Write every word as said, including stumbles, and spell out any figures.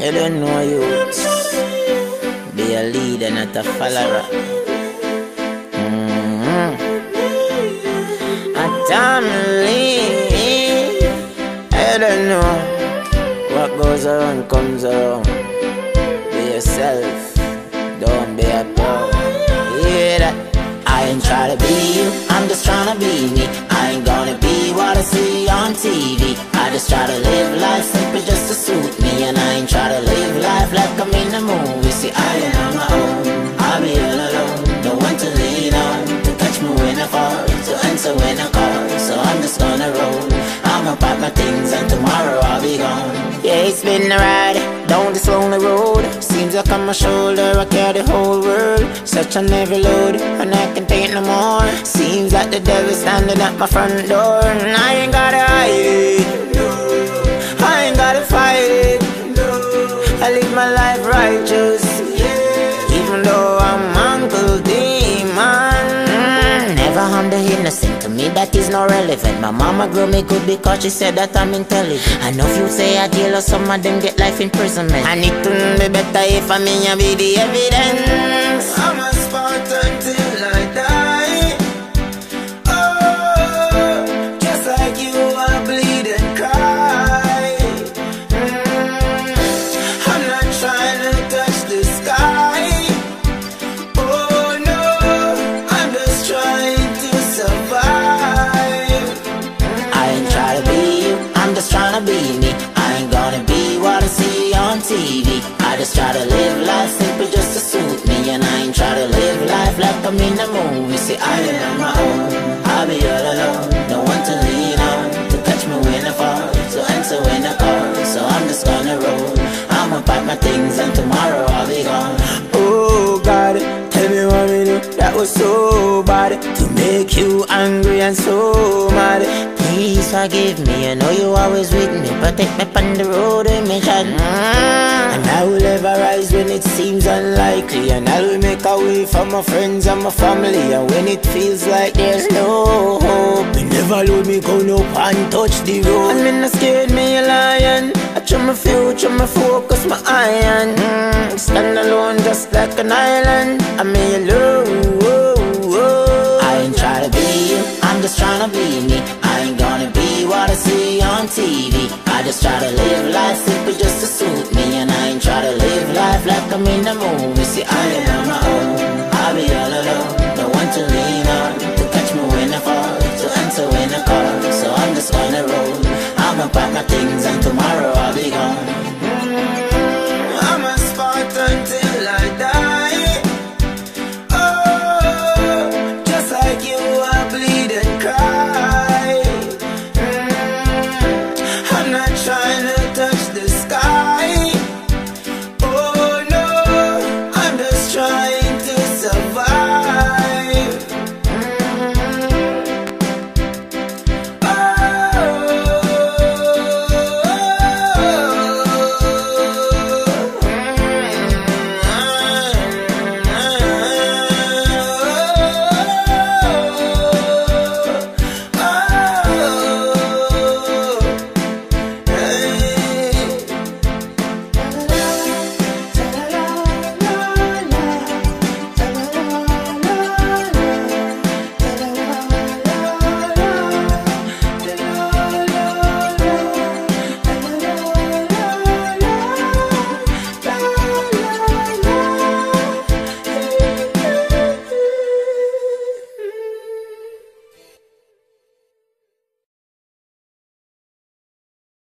You don't know you. Be a leader, not a follower. Mm-hmm. I damn leave. You don't know what goes around comes around. Be yourself. Don't be a dog. Hear that? I ain't trying to be you, I'm just trying to be me. I ain't gonna be what I see on T V. I just try to live life simply just to suit me. And I ain't try to live life like I'm in a movie. See, I ain't on my own, I'll be all alone. No one to lean on, to catch me when I fall, to answer when I call, so I'm just gonna roll. I'ma pack my things and tomorrow I'll be gone. Yeah, it's been a ride down this lonely road. Seems like on my shoulder I carry the whole world. Such on every load, and I can take no more. Seems like the devil standing at my front door. And I ain't gotta hide it, no. I ain't gotta fight it, no. I live my life righteous, yeah. Even though I'm Uncle Demon. mm, Never harm the innocent, to me that is not relevant. My mama grew me good because she said that I'm intelligent. I know if you say I jail or some of them get life imprisonment. And it wouldn't be better if I mean I be the evidence. I'm a Spartan till I die. Oh, just like you I bleed and cry. mm, I'm not trying to touch the sky. Oh no, I'm just trying to survive. I ain't try to be you, I'm just trying to be me. I ain't gonna be what I see on T V. I just try to live life simple just to suit me. And I ain't try to live life like I'm in a movie. See, I ain't on my own, I'll be all alone. No one to lean on, to catch me when I fall, to answer when I call, so I'm just gonna roll. I'ma pack my things and tomorrow I'll be gone. Oh God, tell me what we do, that was so bad. To make you angry and so mad. Please forgive me, I know you always with me. Protect me on the road with me shot. And I will ever rise when it seems unlikely. And I will make a way for my friends and my family. And when it feels like there's no hope, you never load me, go up and touch the road. And when I scared me a lion, I try my future, my focus, my iron. mm, Stand alone just like an island, I may alone. I ain't try to be you, I'm just trying to be me. I ain't gonna be what I see on T V. I just try to live life simple just to suit me. And I ain't try to live life like I'm in a movie. See, I ain't on my own, I'll be all alone. No one to lean on, to catch me when I fall, to answer when I call, so I'm just gonna roll. I'ma pack my things and tomorrow